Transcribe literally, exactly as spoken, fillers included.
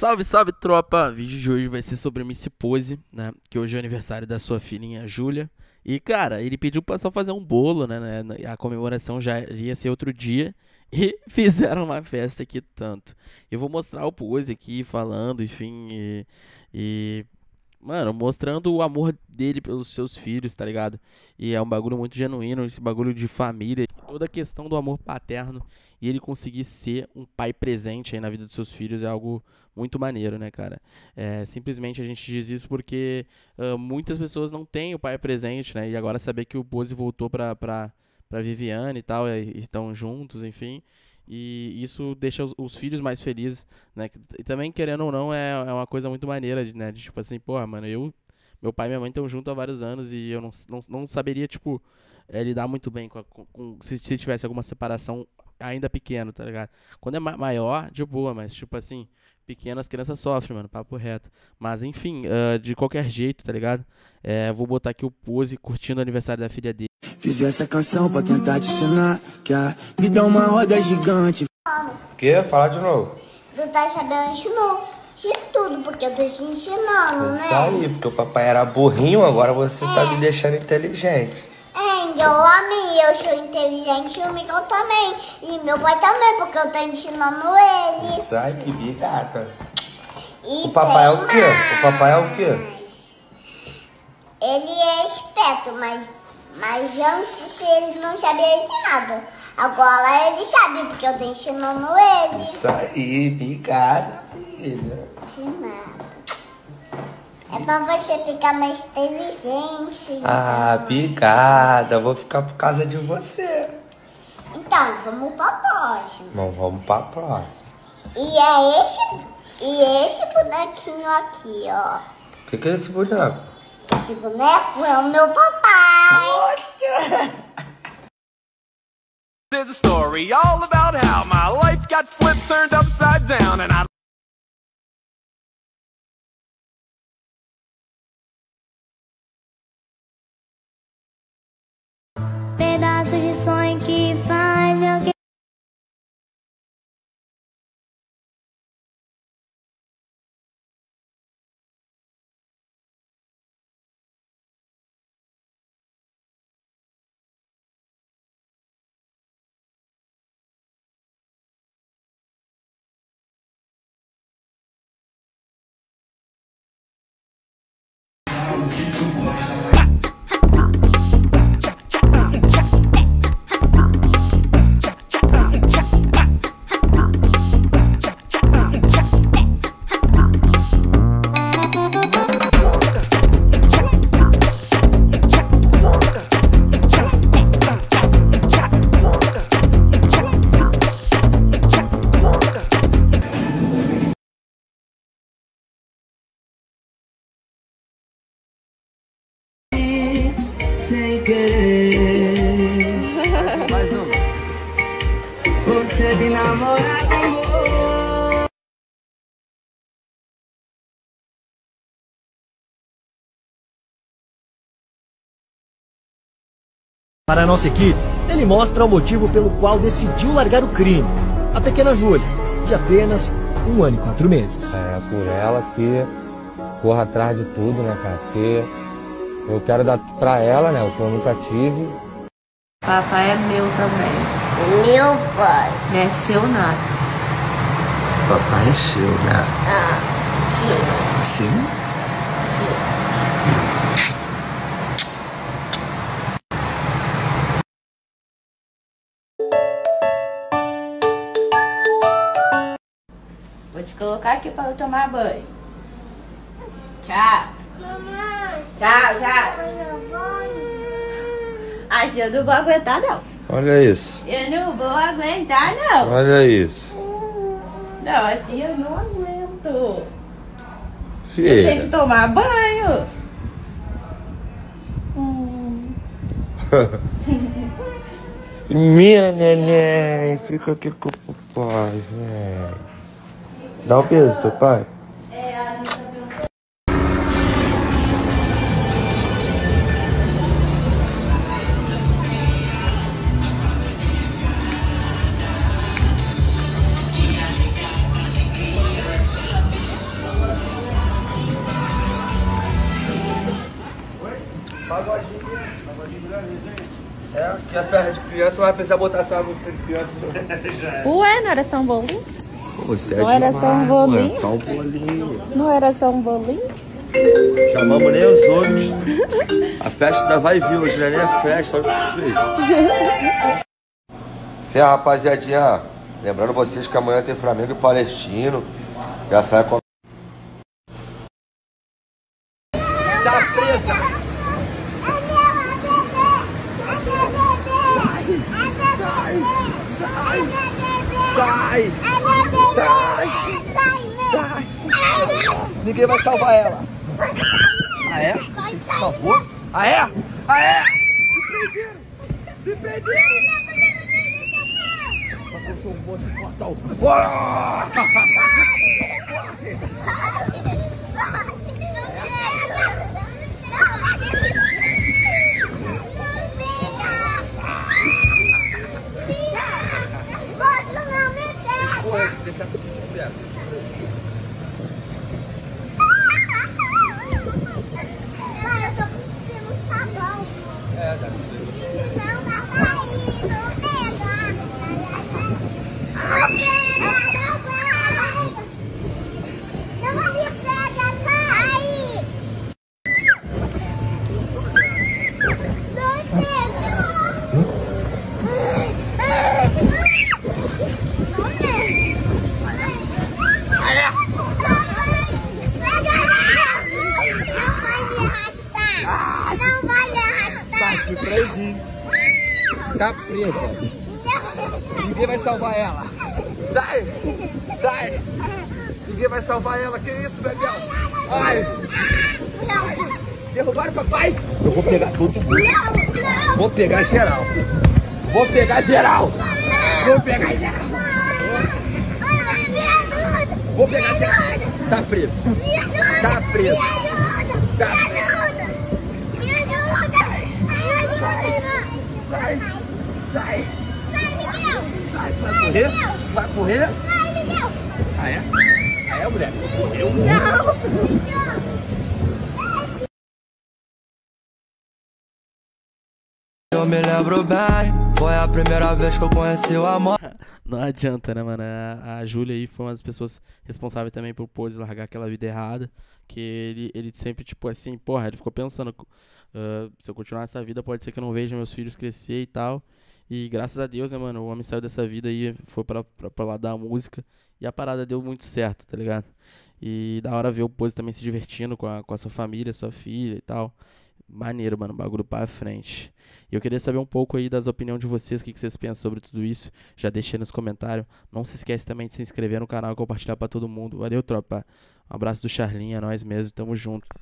Salve, salve, tropa! O vídeo de hoje vai ser sobre Miss Poze, né? Que hoje é o aniversário da sua filhinha, Júlia. E, cara, ele pediu pra só fazer um bolo, né? A comemoração já ia ser outro dia. E fizeram uma festa aqui tanto. Eu vou mostrar o Poze aqui, falando, enfim, e... e... mano, mostrando o amor dele pelos seus filhos, tá ligado? E é um bagulho muito genuíno, esse bagulho de família. Toda a questão do amor paterno e ele conseguir ser um pai presente aí na vida dos seus filhos é algo muito maneiro, né, cara? É, simplesmente a gente diz isso porque uh, muitas pessoas não têm o pai presente, né? E agora saber que o Poze voltou pra, pra, pra Viviane e tal, e estão juntos, enfim... E isso deixa os, os filhos mais felizes, né? E também, querendo ou não, é, é uma coisa muito maneira, né? De, tipo assim, porra, mano, eu... Meu pai e minha mãe estão juntos há vários anos e eu não, não, não saberia, tipo, é, lidar muito bem com, a, com se, se tivesse alguma separação ainda pequeno, tá ligado? Quando é ma maior, de boa, mas, tipo assim, pequeno as crianças sofrem, mano, papo reto. Mas, enfim, uh, de qualquer jeito, tá ligado? É, vou botar aqui o Poze curtindo o aniversário da filha dele. Fiz essa canção pra tentar te ensinar que a vida é uma roda gigante. Que? Fala de novo. Tu tá sabendo de novo de tudo, porque eu tô te ensinando, né? Isso aí, porque o papai era burrinho, agora você é. Tá me deixando inteligente. É, eu amei, eu sou inteligente e o Miguel também. E meu pai também, porque eu tô ensinando ele. Isso aí, que vida. E o papai é o quê? Mais. O papai é o quê? Ele é esperto, mas... Mas antes ele não sabia ensinado. Agora ele sabe, porque eu tô ensinando ele. Isso aí, picada, filha. É pra você ficar mais inteligente. Ah, então. Picada. Vou ficar por causa de você. Então, vamos pra próxima. Não, vamos pra próxima. E é esse, e é esse bonequinho aqui, ó. O que, que é esse boneco? Esse boneco é o meu papai. There's a story all about how my life got flipped, turned upside down, and I. Pedaços de sonho que faz meu. Mais uma. Você me namora com amor. Para nossa equipe, ele mostra o motivo pelo qual decidiu largar o crime. A pequena Júlia, de apenas um ano e quatro meses. É por ela que corro atrás de tudo, né, cara? Porque... eu quero dar pra ela, né, o que eu nunca tive. Papai é meu também. Meu pai. Não é seu nada. Papai é seu, né? Ah, sim. Sim? Sim. Vou te colocar aqui pra eu tomar banho. Tchau. Mamãe! Já, já! Ai, eu não vou aguentar, não. Olha isso. Eu não vou aguentar, não. Olha isso. Não, assim eu não aguento. Filha. Eu tenho que tomar banho. Hum. Minha neném, fica aqui com o papai, velho. Dá um beijo, teu pai. que é ferro de criança, vai precisar botar essa música de criança. Ué, não era só um bolinho? Pô, você não é era demais, só um bolinho? Não era só um bolinho. Não era só um bolinho? Chamamos nem os outros. A festa ainda vai vir hoje, não é nem a festa, olha o que fez. Fé, rapaziadinha, lembrando vocês que amanhã tem Flamengo e Palestino. Já sai com... Tá presa! Sai! Sai! Sai! Sai! Sai! Ninguém vai salvar ela! Ah é? Por favor! Ah é? Ah é? Me prenderam! Me prenderam! Deixa aqui, Viviane. Mano, eu tô cuspindo sabão. É, tá cuspindo. Não, tá saindo. Pega. Não me pega, sai. Não pega. Não pega. Tá presa. Ninguém vai salvar ela. Sai! Sai! Ninguém vai salvar ela. Que isso, Miguel? Ai! Derrubaram o papai! Eu vou pegar todo mundo. Vou pegar geral. Vou pegar geral. Vou pegar geral. Vou pegar geral. Tá preso. Tá preso. Tá preso. Sai! Sai, Miguel! Sai, vai sai, correr? Miguel. Vai correr? Sai, Miguel! Ah, é? Ah, é, mulher? Correu? Não! Eu me lembro bem, foi a primeira vez que eu conheci o amor. Não adianta, né, mano? A Júlia aí foi uma das pessoas responsáveis também por Poze largar aquela vida errada. Que ele, ele sempre, tipo assim, porra, ele ficou pensando... Uh, se eu continuar essa vida, pode ser que eu não veja meus filhos crescer e tal. E graças a Deus, né, mano, o homem saiu dessa vida aí, foi pra, pra, pra lá dar a música. E a parada deu muito certo, tá ligado? E da hora ver o Poze também se divertindo com a, com a sua família, sua filha e tal. Maneiro, mano, bagulho pra frente. E eu queria saber um pouco aí das opiniões de vocês, o que, que vocês pensam sobre tudo isso. Já deixei nos comentários. Não se esquece também de se inscrever no canal e compartilhar pra todo mundo. Valeu, tropa. Um abraço do Charlin, é nóis mesmo, tamo junto.